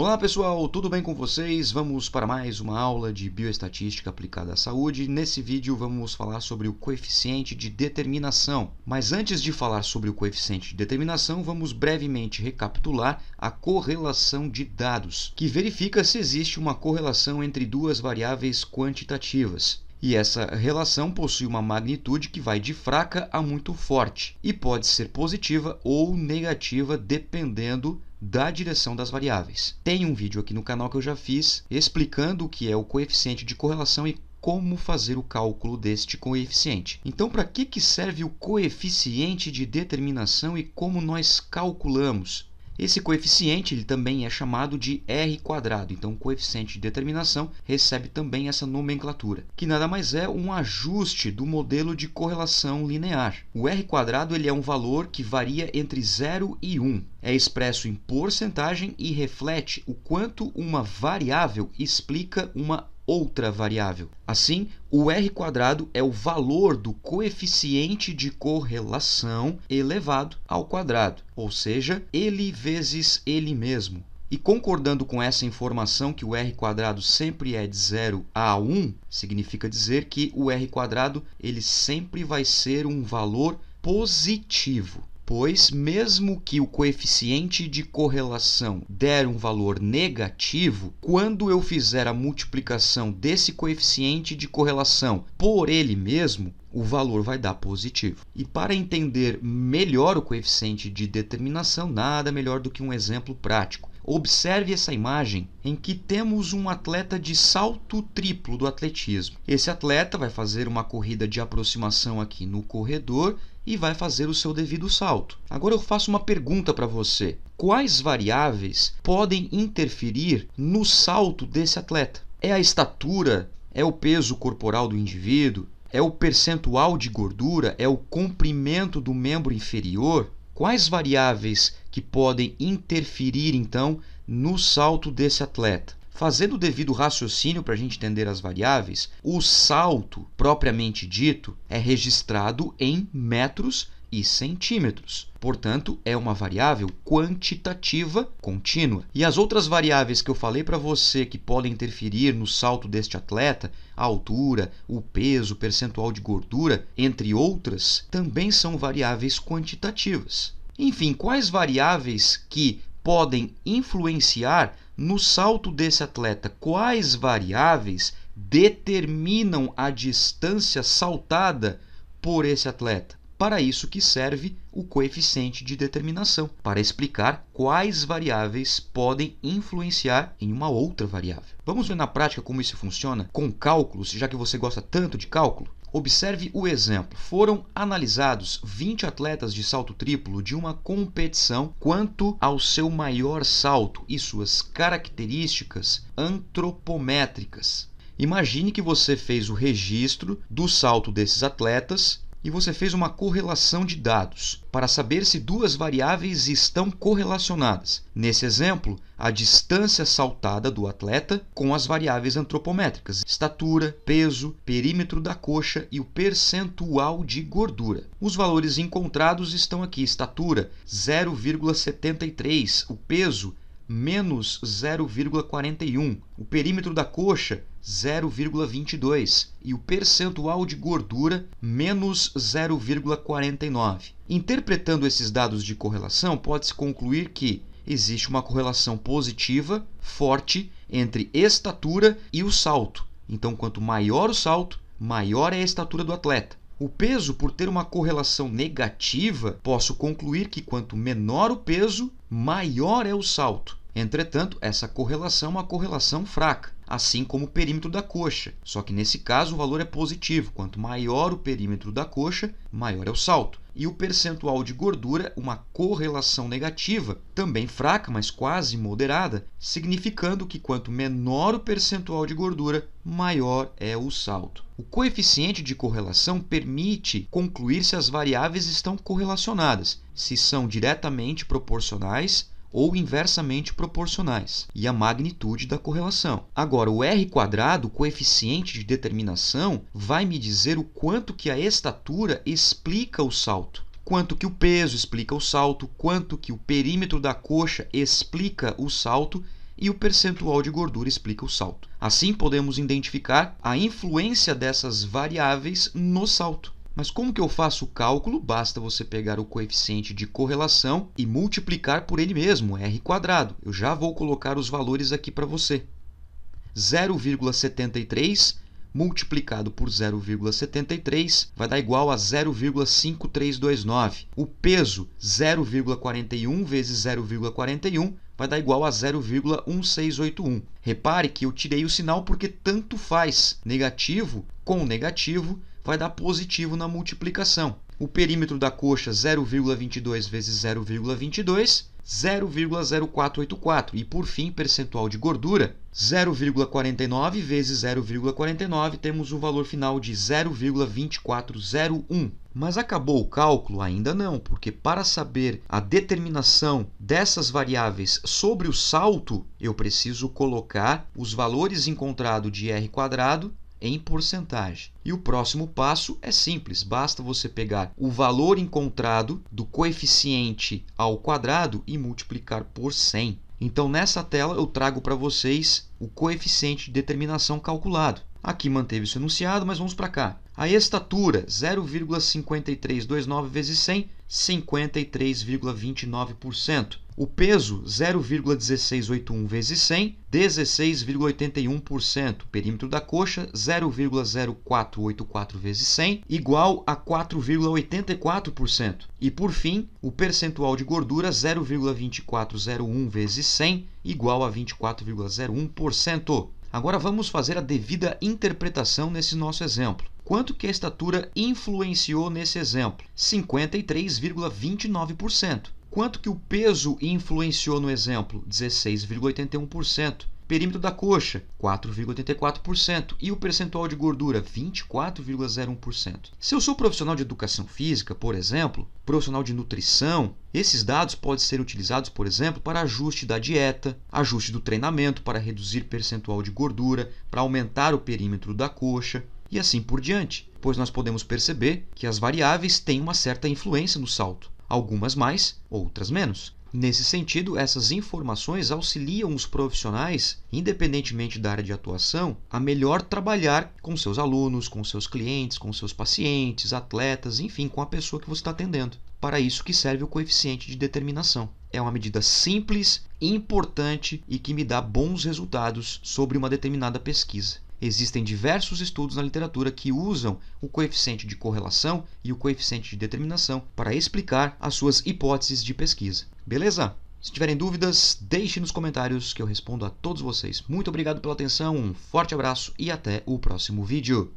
Olá pessoal, tudo bem com vocês? Vamos para mais uma aula de bioestatística aplicada à saúde. Nesse vídeo vamos falar sobre o coeficiente de determinação. Mas antes de falar sobre o coeficiente de determinação, vamos brevemente recapitular a correlação de dados, que verifica se existe uma correlação entre duas variáveis quantitativas. E essa relação possui uma magnitude que vai de fraca a muito forte e pode ser positiva ou negativa dependendo da direção das variáveis. Tem um vídeo aqui no canal que eu já fiz explicando o que é o coeficiente de correlação e como fazer o cálculo deste coeficiente. Então, para que serve o coeficiente de determinação e como nós calculamos? Esse coeficiente ele também é chamado de R², então o coeficiente de determinação recebe também essa nomenclatura, que nada mais é um ajuste do modelo de correlação linear. O R² ele é um valor que varia entre 0 e 1. É expresso em porcentagem e reflete o quanto uma variável explica uma outra variável. Assim, o R² é o valor do coeficiente de correlação elevado ao quadrado, ou seja, ele vezes ele mesmo. E concordando com essa informação que o R² sempre é de 0 a 1, significa dizer que o R² ele sempre vai ser um valor positivo. Pois, mesmo que o coeficiente de correlação der um valor negativo, quando eu fizer a multiplicação desse coeficiente de correlação por ele mesmo, o valor vai dar positivo. E para entender melhor o coeficiente de determinação, nada melhor do que um exemplo prático. Observe essa imagem em que temos um atleta de salto triplo do atletismo. Esse atleta vai fazer uma corrida de aproximação aqui no corredor e vai fazer o seu devido salto. Agora eu faço uma pergunta para você. Quais variáveis podem interferir no salto desse atleta? É a estatura? É o peso corporal do indivíduo? É o percentual de gordura? É o comprimento do membro inferior? Quais variáveis que podem interferir, então, no salto desse atleta? Fazendo o devido raciocínio para a gente entender as variáveis, o salto, propriamente dito, é registrado em metros e centímetros. Portanto, é uma variável quantitativa contínua. E as outras variáveis que eu falei para você que podem interferir no salto deste atleta, a altura, o peso, o percentual de gordura, entre outras, também são variáveis quantitativas. Enfim, quais variáveis que podem influenciar no salto desse atleta? Quais variáveis determinam a distância saltada por esse atleta? Para isso que serve o coeficiente de determinação, para explicar quais variáveis podem influenciar em uma outra variável. Vamos ver na prática como isso funciona com cálculos, já que você gosta tanto de cálculo? Observe o exemplo. Foram analisados 20 atletas de salto triplo de uma competição quanto ao seu maior salto e suas características antropométricas. Imagine que você fez o registro do salto desses atletas e você fez uma correlação de dados para saber se duas variáveis estão correlacionadas. Nesse exemplo, a distância saltada do atleta com as variáveis antropométricas, estatura, peso, perímetro da coxa e o percentual de gordura. Os valores encontrados estão aqui, estatura 0,73, o peso menos 0,41, o perímetro da coxa 0,22 e o percentual de gordura menos 0,49. Interpretando esses dados de correlação, pode-se concluir que existe uma correlação positiva forte entre estatura e o salto. Então, quanto maior o salto, maior é a estatura do atleta. O peso, por ter uma correlação negativa, posso concluir que quanto menor o peso, maior é o salto. Entretanto, essa correlação é uma correlação fraca, assim como o perímetro da coxa. Só que nesse caso o valor é positivo, quanto maior o perímetro da coxa, maior é o salto. E o percentual de gordura, uma correlação negativa, também fraca, mas quase moderada, significando que quanto menor o percentual de gordura, maior é o salto. O coeficiente de correlação permite concluir se as variáveis estão correlacionadas, se são diretamente proporcionais ou inversamente proporcionais, e a magnitude da correlação. Agora, o R², o coeficiente de determinação, vai me dizer o quanto que a estatura explica o salto, quanto que o peso explica o salto, quanto que o perímetro da coxa explica o salto e o percentual de gordura explica o salto. Assim, podemos identificar a influência dessas variáveis no salto. Mas como que eu faço o cálculo? Basta você pegar o coeficiente de correlação e multiplicar por ele mesmo, R². Eu já vou colocar os valores aqui para você. 0,73 multiplicado por 0,73 vai dar igual a 0,5329. O peso, 0,41 vezes 0,41 vai dar igual a 0,1681. Repare que eu tirei o sinal porque tanto faz. Negativo com negativo vai dar positivo na multiplicação. O perímetro da coxa, 0,22 vezes 0,22, 0,0484. E, por fim, percentual de gordura, 0,49 vezes 0,49, temos um valor final de 0,2401. Mas acabou o cálculo? Ainda não, porque para saber a determinação dessas variáveis sobre o salto, eu preciso colocar os valores encontrados de R² em porcentagem. E o próximo passo é simples, basta você pegar o valor encontrado do coeficiente ao quadrado e multiplicar por 100. Então, nessa tela, eu trago para vocês o coeficiente de determinação calculado. Aqui manteve-se o enunciado, mas vamos para cá. A estatura, 0,5329 vezes 100, 53,29%. O peso, 0,1681 vezes 100, 16,81%. Perímetro da coxa, 0,0484 vezes 100, igual a 4,84%. E, por fim, o percentual de gordura, 0,2401 vezes 100, igual a 24,01%. Agora, vamos fazer a devida interpretação nesse nosso exemplo. Quanto que a estatura influenciou nesse exemplo? 53,29%. Quanto que o peso influenciou no exemplo? 16,81%. Perímetro da coxa, 4,84%. E o percentual de gordura, 24,01%. Se eu sou profissional de educação física, por exemplo, profissional de nutrição, esses dados podem ser utilizados, por exemplo, para ajuste da dieta, ajuste do treinamento para reduzir percentual de gordura, para aumentar o perímetro da coxa e assim por diante, pois nós podemos perceber que as variáveis têm uma certa influência no salto. Algumas mais, outras menos. Nesse sentido, essas informações auxiliam os profissionais, independentemente da área de atuação, a melhor trabalhar com seus alunos, com seus clientes, com seus pacientes, atletas, enfim, com a pessoa que você está atendendo. Para isso que serve o coeficiente de determinação. É uma medida simples, importante e que me dá bons resultados sobre uma determinada pesquisa. Existem diversos estudos na literatura que usam o coeficiente de correlação e o coeficiente de determinação para explicar as suas hipóteses de pesquisa. Beleza? Se tiverem dúvidas, deixem nos comentários que eu respondo a todos vocês. Muito obrigado pela atenção, um forte abraço e até o próximo vídeo.